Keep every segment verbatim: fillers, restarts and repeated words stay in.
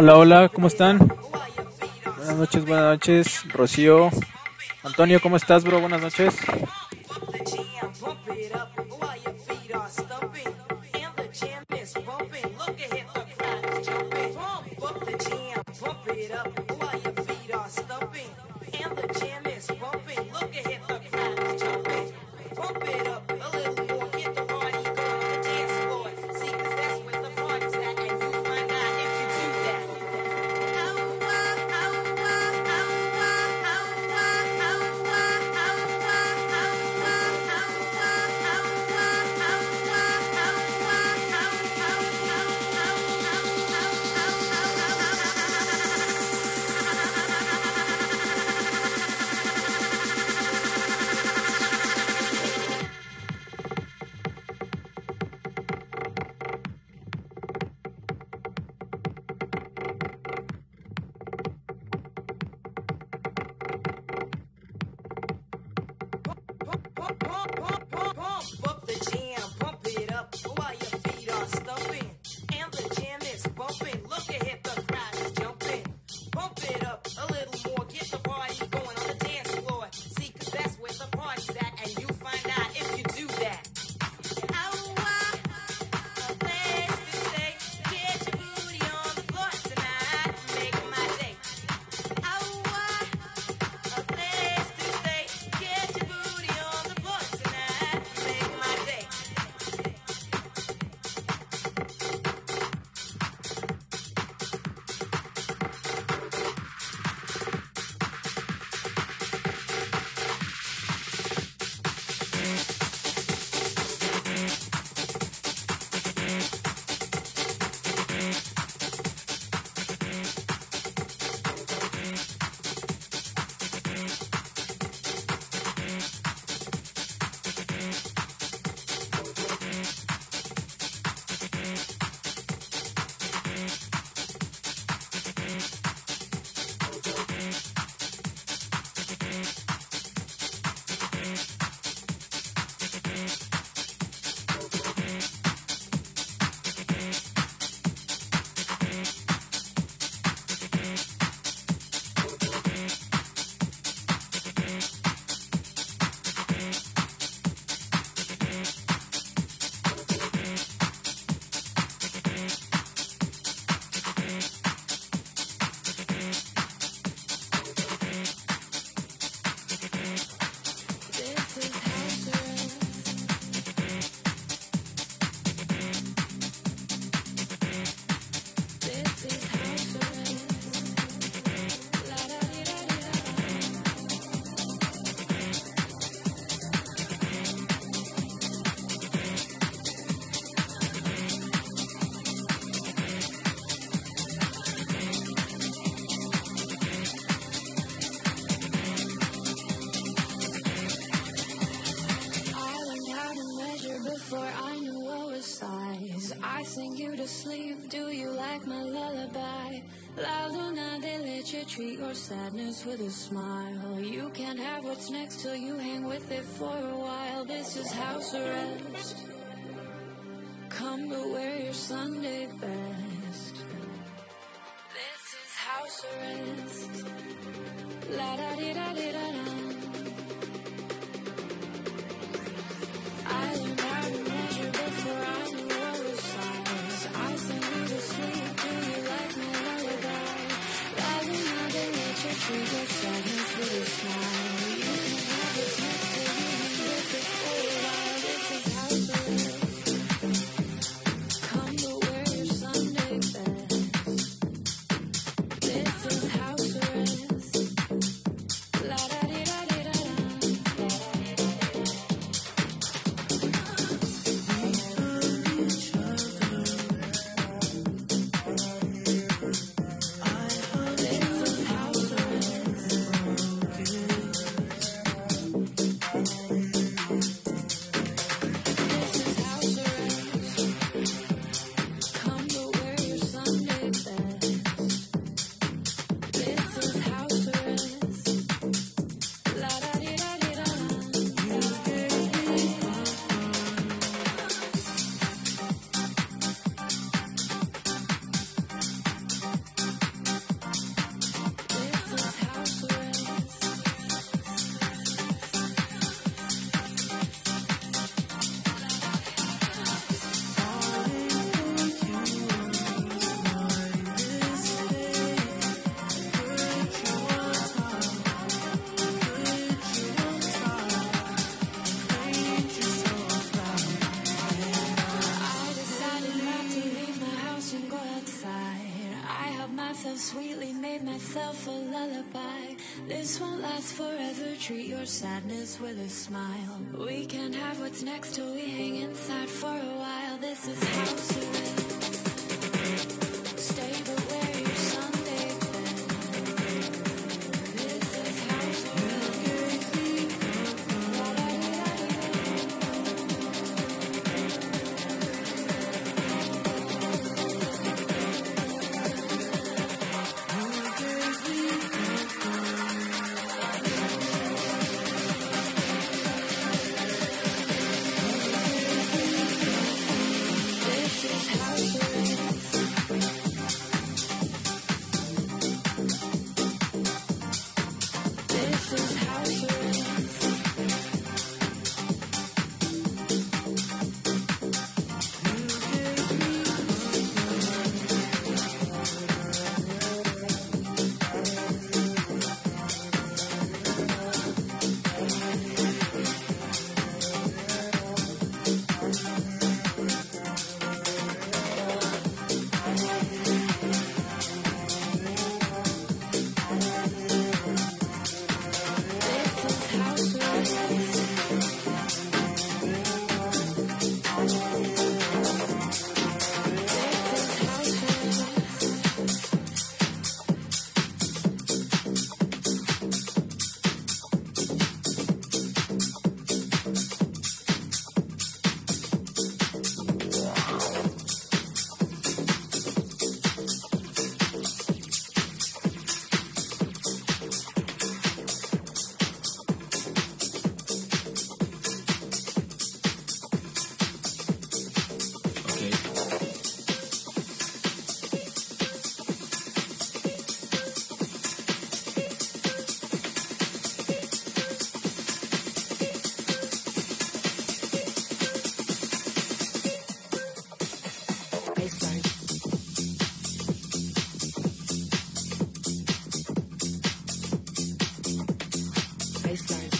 Hola, hola, ¿cómo están? Buenas noches, buenas noches, Rocío. Antonio, ¿cómo estás, bro? Buenas noches. Treat your sadness with a smile. You can't have what's next till you hang with it for a while. This is house arrest. Come but wear your Sunday best. This is house arrest. La da di da di da da. I learned how to measure before I knew what was size. I sing you to sleep. Do you like my lullaby? We go sadness with a smile. You can have what's next to you. You live it for a while. This is house arrest. Come to wear your Sunday best. This is house arrest. La da di myself sweetly, made myself a lullaby. This won't last forever, treat your sadness with a smile. We can't have what's next till we hang inside for a while. This is house arrest. Stay but where your Sunday been. This is house arrest. Baseline.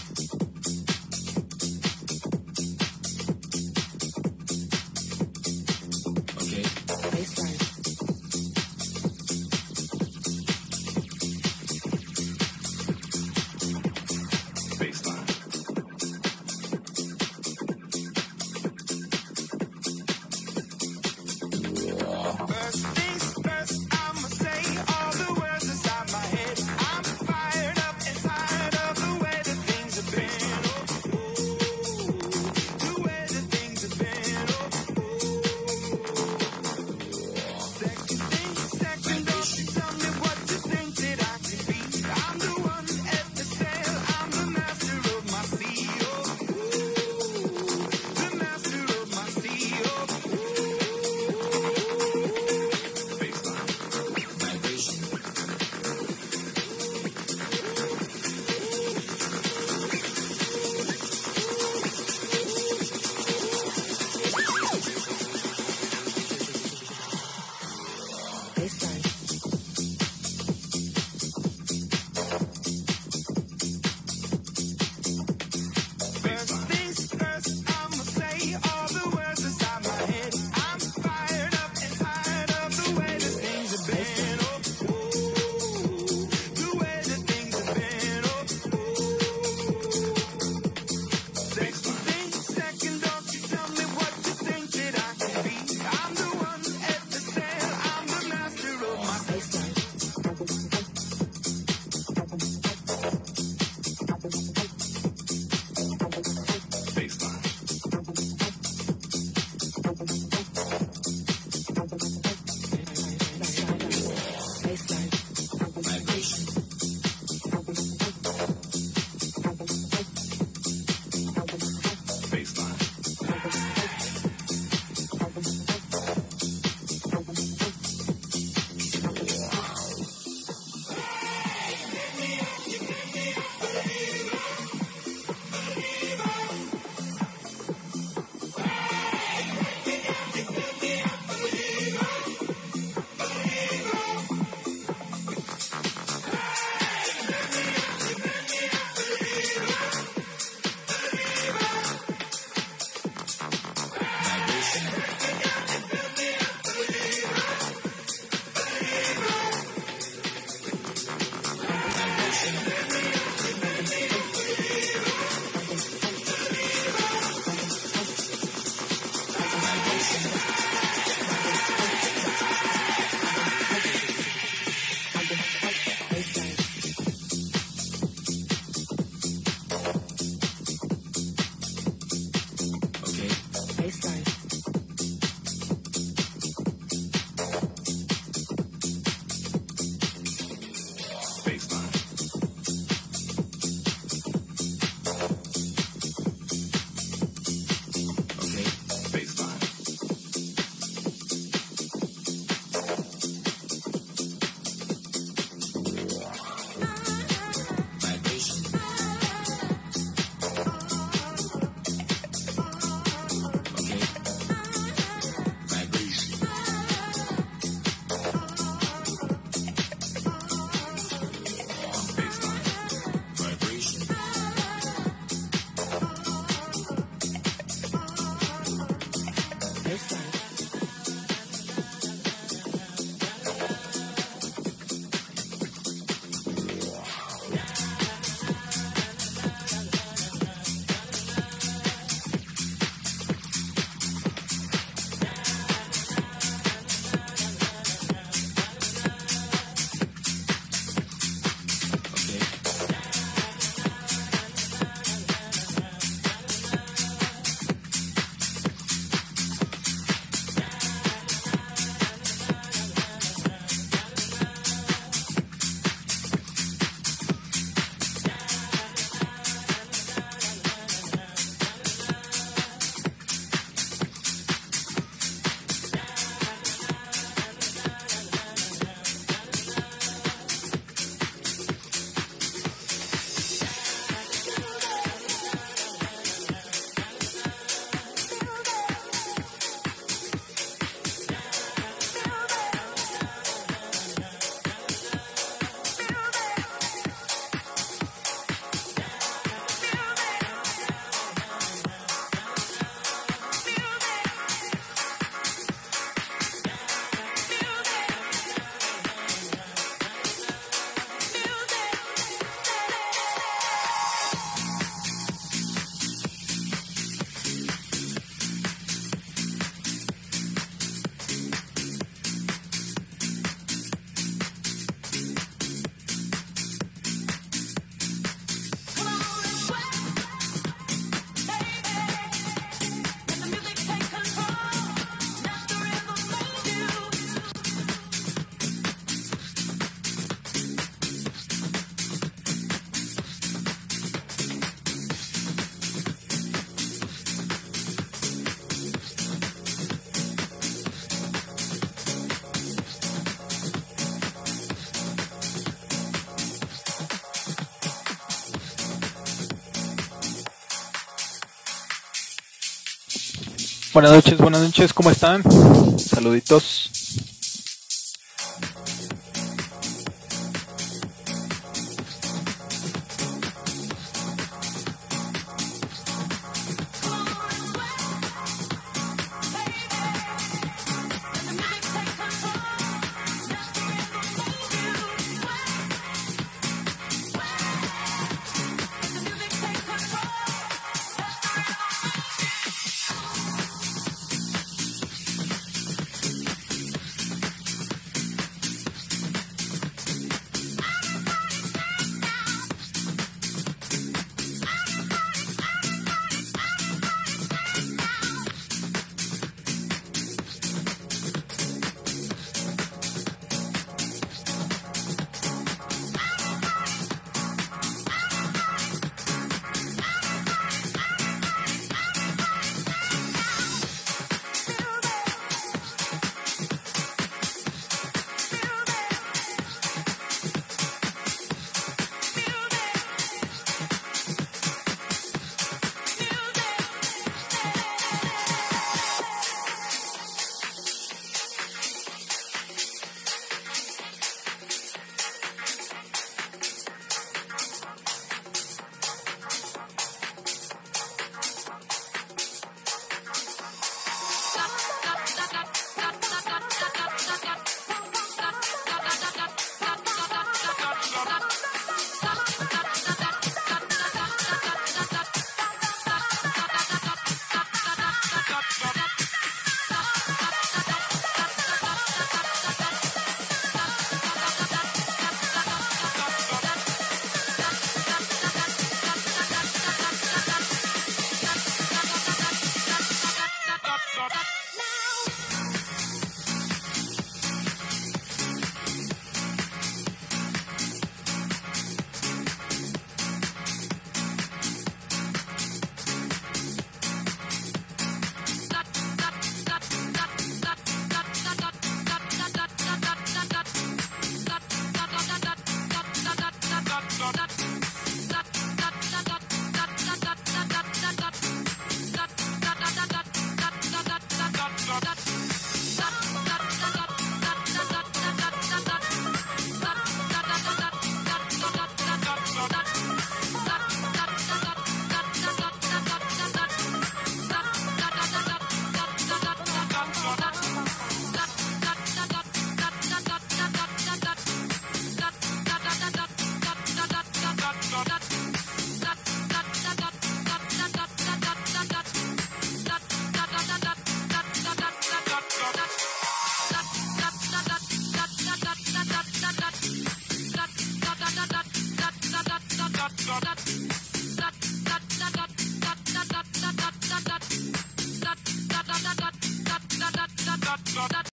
Buenas noches, buenas noches, ¿cómo están? Saluditos.